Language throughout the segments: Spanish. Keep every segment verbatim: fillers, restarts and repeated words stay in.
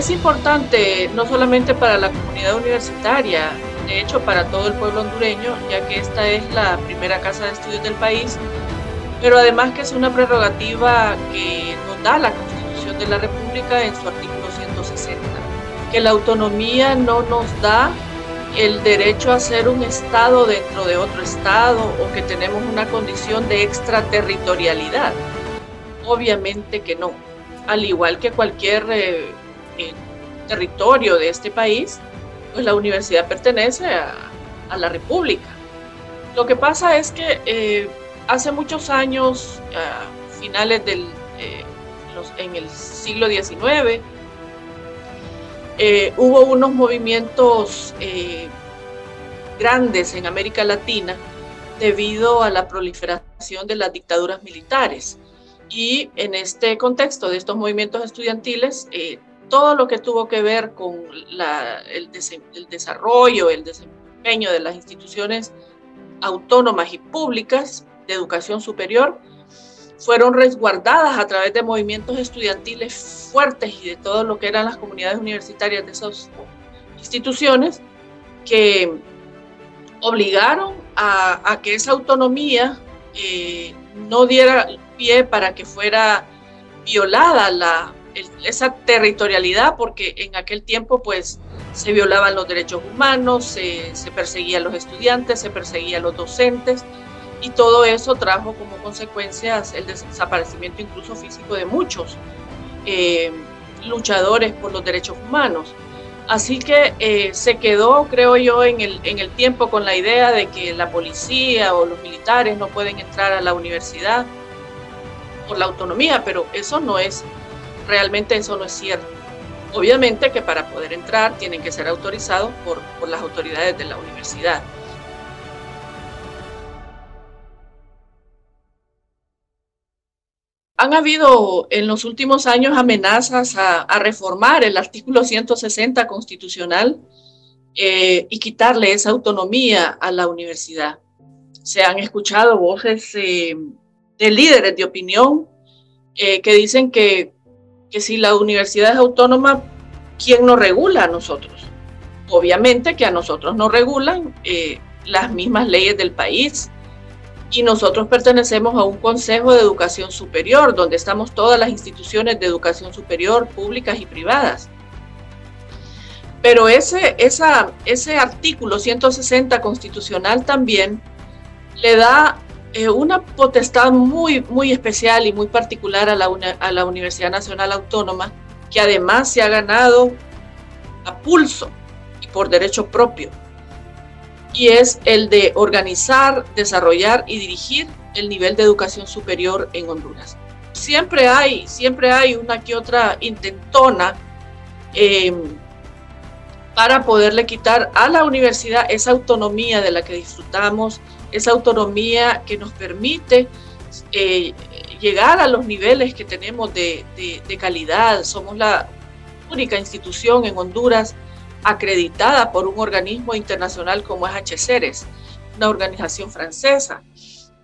es importante no solamente para la comunidad universitaria, de hecho para todo el pueblo hondureño, ya que esta es la primera casa de estudios del país, pero además que es una prerrogativa que nos da la Constitución de la República en su artículo ciento sesenta, que la autonomía no nos da el derecho a ser un Estado dentro de otro Estado o que tenemos una condición de extraterritorialidad. Obviamente que no. Al igual que cualquier eh, eh, territorio de este país, pues la universidad pertenece a, a la República. Lo que pasa es que eh, hace muchos años, a finales del eh, los, en el siglo diecinueve, eh, hubo unos movimientos eh, grandes en América Latina debido a la proliferación de las dictaduras militares. Y en este contexto de estos movimientos estudiantiles, eh, todo lo que tuvo que ver con la, el, des, el desarrollo, el desempeño de las instituciones autónomas y públicas de educación superior, fueron resguardadas a través de movimientos estudiantiles fuertes y de todo lo que eran las comunidades universitarias de esas instituciones, que obligaron a, a que esa autonomía eh, no diera pie para que fuera violada la, el, esa territorialidad, porque en aquel tiempo pues se violaban los derechos humanos, se, se perseguía a los estudiantes, se perseguía a los docentes, y todo eso trajo como consecuencias el desaparecimiento incluso físico de muchos eh, luchadores por los derechos humanos. Así que eh, se quedó, creo yo, en el, en el tiempo con la idea de que la policía o los militares no pueden entrar a la universidad por la autonomía, pero eso no es, realmente eso no es cierto. Obviamente que para poder entrar tienen que ser autorizados por, por las autoridades de la universidad. Han habido en los últimos años amenazas a, a reformar el artículo ciento sesenta constitucional eh, y quitarle esa autonomía a la universidad. Se han escuchado voces eh, de líderes de opinión eh, que dicen que, que si la universidad es autónoma, ¿quién nos regula a nosotros? Obviamente que a nosotros nos regulan eh, las mismas leyes del país, y nosotros pertenecemos a un Consejo de Educación Superior, donde estamos todas las instituciones de educación superior, públicas y privadas. Pero ese, esa, ese artículo ciento sesenta constitucional también le da eh, una potestad muy, muy especial y muy particular a la, una, a la Universidad Nacional Autónoma, que además se ha ganado a pulso y por derecho propio, y es el de organizar, desarrollar y dirigir el nivel de educación superior en Honduras. Siempre hay, siempre hay una que otra intentona eh, para poderle quitar a la universidad esa autonomía de la que disfrutamos, esa autonomía que nos permite eh, llegar a los niveles que tenemos de, de, de calidad. Somos la única institución en Honduras acreditada por un organismo internacional como es H C E R E S, una organización francesa,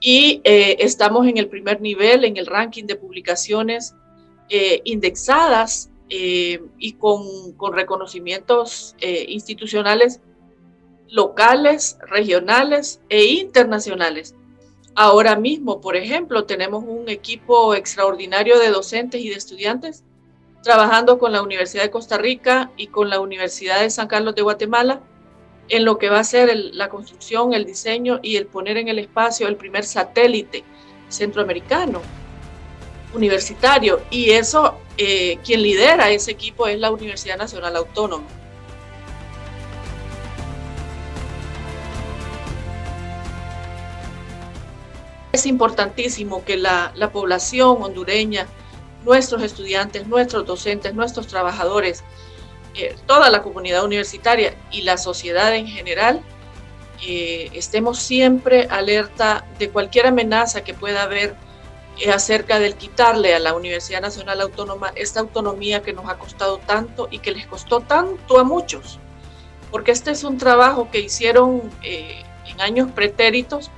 y eh, estamos en el primer nivel en el ranking de publicaciones eh, indexadas eh, y con, con reconocimientos eh, institucionales locales, regionales e internacionales. Ahora mismo, por ejemplo, tenemos un equipo extraordinario de docentes y de estudiantes trabajando con la Universidad de Costa Rica y con la Universidad de San Carlos de Guatemala en lo que va a ser el, la construcción, el diseño y el poner en el espacio el primer satélite centroamericano universitario, y eso, eh, quien lidera ese equipo es la Universidad Nacional Autónoma. Es importantísimo que la, la población hondureña, nuestros estudiantes, nuestros docentes, nuestros trabajadores, eh, toda la comunidad universitaria y la sociedad en general, eh, estemos siempre alerta de cualquier amenaza que pueda haber eh, acerca del quitarle a la Universidad Nacional Autónoma esta autonomía que nos ha costado tanto y que les costó tanto a muchos, porque este es un trabajo que hicieron eh, en años pretéritos,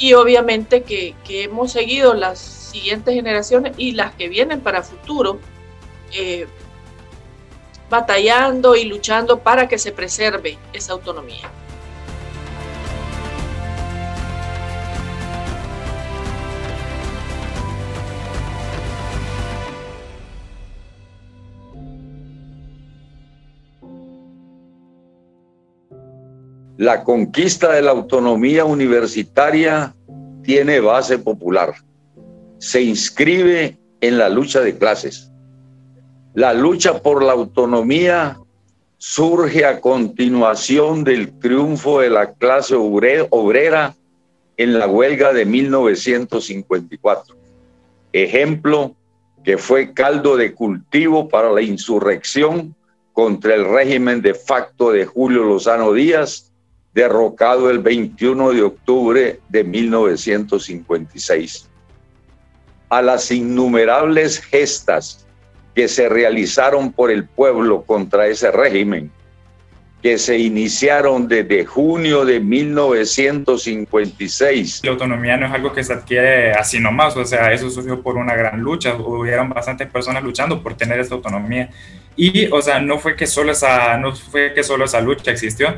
y obviamente que, que hemos seguido las siguientes generaciones y las que vienen para futuro, eh, batallando y luchando para que se preserve esa autonomía. La conquista de la autonomía universitaria tiene base popular. Se inscribe en la lucha de clases. La lucha por la autonomía surge a continuación del triunfo de la clase obrera en la huelga de mil novecientos cincuenta y cuatro. Ejemplo que fue caldo de cultivo para la insurrección contra el régimen de facto de Julio Lozano Díaz, derrocado el veintiuno de octubre de mil novecientos cincuenta y seis. A las innumerables gestas que se realizaron por el pueblo contra ese régimen, que se iniciaron desde junio de mil novecientos cincuenta y seis. La autonomía no es algo que se adquiere así nomás, o sea, eso surgió por una gran lucha, hubieron bastantes personas luchando por tener esta autonomía. Y, o sea, no fue que solo esa, no fue que solo esa lucha existió,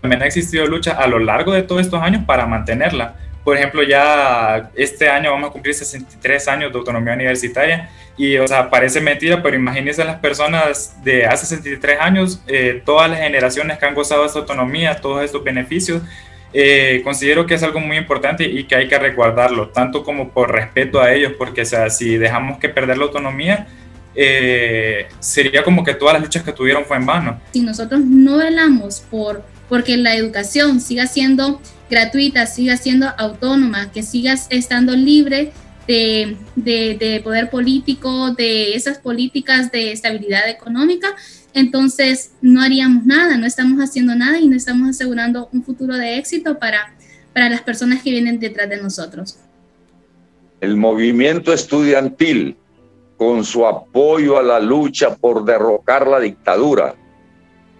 también ha existido lucha a lo largo de todos estos años para mantenerla. Por ejemplo, ya este año vamos a cumplir sesenta y tres años de autonomía universitaria y, o sea, parece mentira, pero imagínense las personas de hace sesenta y tres años, eh, todas las generaciones que han gozado de esta autonomía, todos estos beneficios. Eh, considero que es algo muy importante y que hay que resguardarlo, tanto como por respeto a ellos, porque, o sea, si dejamos que perder la autonomía, eh, sería como que todas las luchas que tuvieron fue en vano. Si nosotros no velamos por porque la educación siga siendo gratuita, siga siendo autónoma, que siga estando libre de, de, de poder político, de esas políticas de estabilidad económica, entonces no haríamos nada, no estamos haciendo nada y no estamos asegurando un futuro de éxito para, para las personas que vienen detrás de nosotros. El movimiento estudiantil, con su apoyo a la lucha por derrocar la dictadura,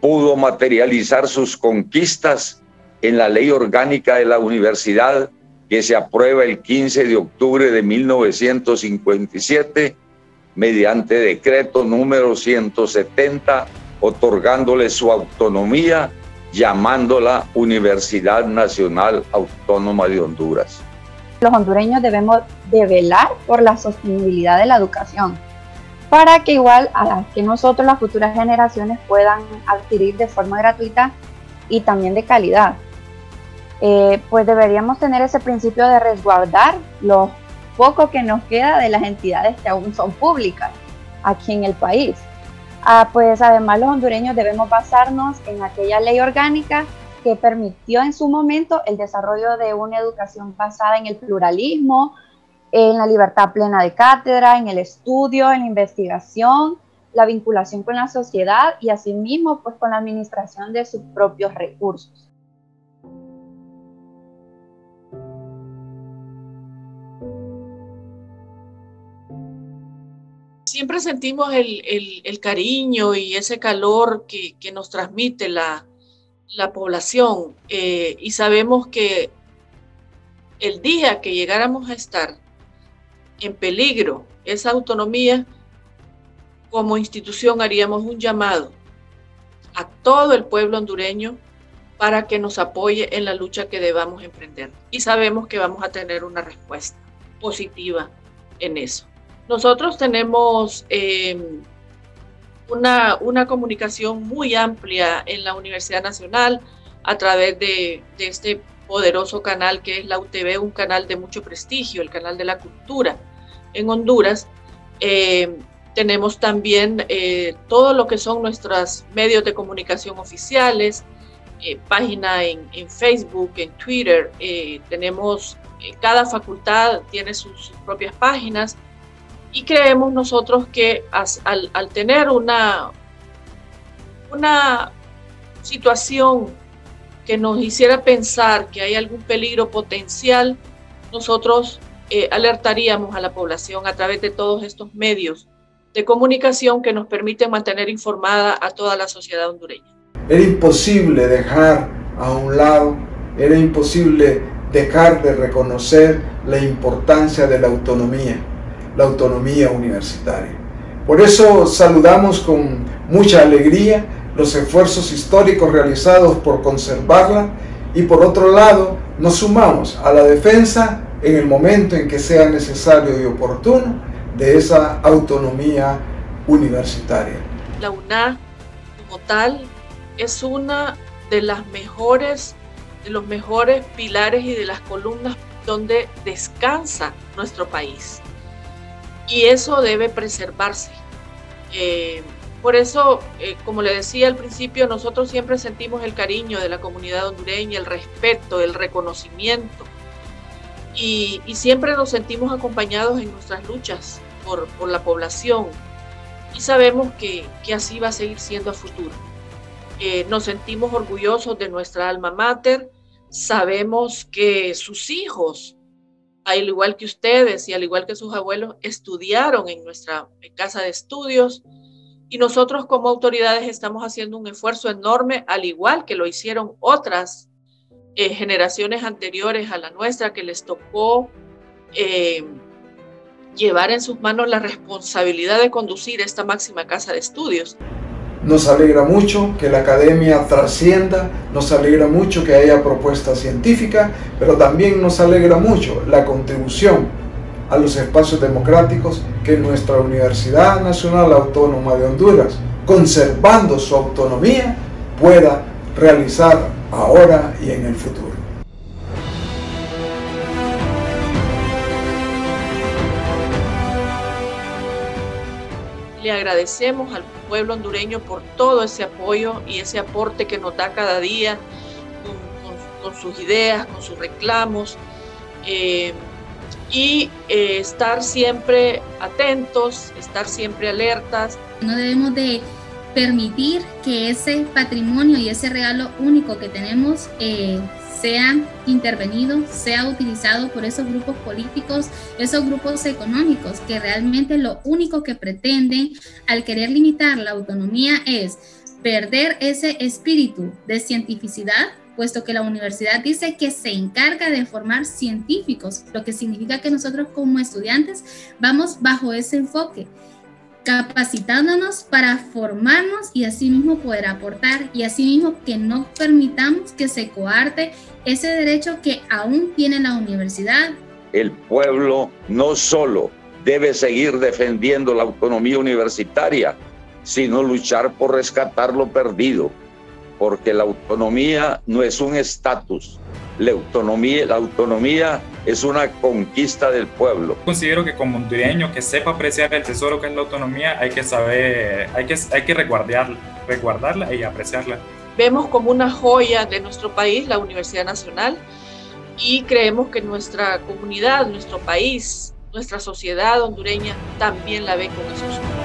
pudo materializar sus conquistas en la Ley Orgánica de la Universidad, que se aprueba el quince de octubre de mil novecientos cincuenta y siete mediante decreto número ciento setenta, otorgándole su autonomía, llamándola Universidad Nacional Autónoma de Honduras. Los hondureños debemos de velar por la sostenibilidad de la educación, para que igual a las que nosotros, las futuras generaciones, puedan adquirir de forma gratuita y también de calidad. Eh, pues deberíamos tener ese principio de resguardar lo poco que nos queda de las entidades que aún son públicas aquí en el país. Ah, pues además los hondureños debemos basarnos en aquella ley orgánica que permitió en su momento el desarrollo de una educación basada en el pluralismo, en la libertad plena de cátedra, en el estudio, en la investigación, la vinculación con la sociedad y asimismo pues con la administración de sus propios recursos. Siempre sentimos el, el, el cariño y ese calor que, que nos transmite la, la población eh, y sabemos que el día que llegáramos a estar en peligro esa autonomía, como institución haríamos un llamado a todo el pueblo hondureño para que nos apoye en la lucha que debamos emprender. Y sabemos que vamos a tener una respuesta positiva en eso. Nosotros tenemos eh, una, una comunicación muy amplia en la Universidad Nacional a través de, de este poderoso canal que es la U T V, un canal de mucho prestigio, el canal de la cultura en Honduras. Eh, tenemos también eh, todo lo que son nuestros medios de comunicación oficiales, eh, página en, en Facebook, en Twitter. Eh, tenemos, eh, cada facultad tiene sus, sus propias páginas y creemos nosotros que as, al, al tener una, una situación que nos hiciera pensar que hay algún peligro potencial, nosotros eh, alertaríamos a la población a través de todos estos medios de comunicación que nos permiten mantener informada a toda la sociedad hondureña. Era imposible dejar a un lado, era imposible dejar de reconocer la importancia de la autonomía, la autonomía universitaria. Por eso saludamos con mucha alegría los esfuerzos históricos realizados por conservarla y, por otro lado, nos sumamos a la defensa en el momento en que sea necesario y oportuno de esa autonomía universitaria. La UNAH como tal es una de las mejores, de los mejores pilares y de las columnas donde descansa nuestro país, y eso debe preservarse. Eh, por eso, eh, como le decía al principio, nosotros siempre sentimos el cariño de la comunidad hondureña, el respeto, el reconocimiento, y, y siempre nos sentimos acompañados en nuestras luchas por, por la población, y sabemos que, que así va a seguir siendo a futuro. Eh, nos sentimos orgullosos de nuestra alma mater. Sabemos que sus hijos, al igual que ustedes y al igual que sus abuelos, estudiaron en nuestra casa de estudios, y nosotros como autoridades estamos haciendo un esfuerzo enorme, al igual que lo hicieron otras eh, generaciones anteriores a la nuestra, que les tocó eh, llevar en sus manos la responsabilidad de conducir esta máxima casa de estudios. Nos alegra mucho que la academia trascienda, nos alegra mucho que haya propuestas científicas, pero también nos alegra mucho la contribución a los espacios democráticos que nuestra Universidad Nacional Autónoma de Honduras, conservando su autonomía, pueda realizar ahora y en el futuro. Le agradecemos al pueblo hondureño por todo ese apoyo y ese aporte que nos da cada día con, con, con sus ideas, con sus reclamos, eh, y eh, estar siempre atentos, estar siempre alertas. No debemos de permitir que ese patrimonio y ese regalo único que tenemos eh, sea intervenido, sea utilizado por esos grupos políticos, esos grupos económicos, que realmente lo único que pretenden al querer limitar la autonomía es perder ese espíritu de cientificidad, puesto que la universidad dice que se encarga de formar científicos, lo que significa que nosotros como estudiantes vamos bajo ese enfoque, capacitándonos para formarnos y así mismo poder aportar, y así mismo que no permitamos que se coarte ese derecho que aún tiene la universidad. El pueblo no solo debe seguir defendiendo la autonomía universitaria, sino luchar por rescatar lo perdido, porque la autonomía no es un estatus. La autonomía, la autonomía es una conquista del pueblo. Considero que como hondureño que sepa apreciar el tesoro que es la autonomía, hay que saber, hay que, hay que resguardarla, resguardarla y apreciarla. Vemos como una joya de nuestro país la Universidad Nacional, y creemos que nuestra comunidad, nuestro país, nuestra sociedad hondureña también la ve con esos ojos.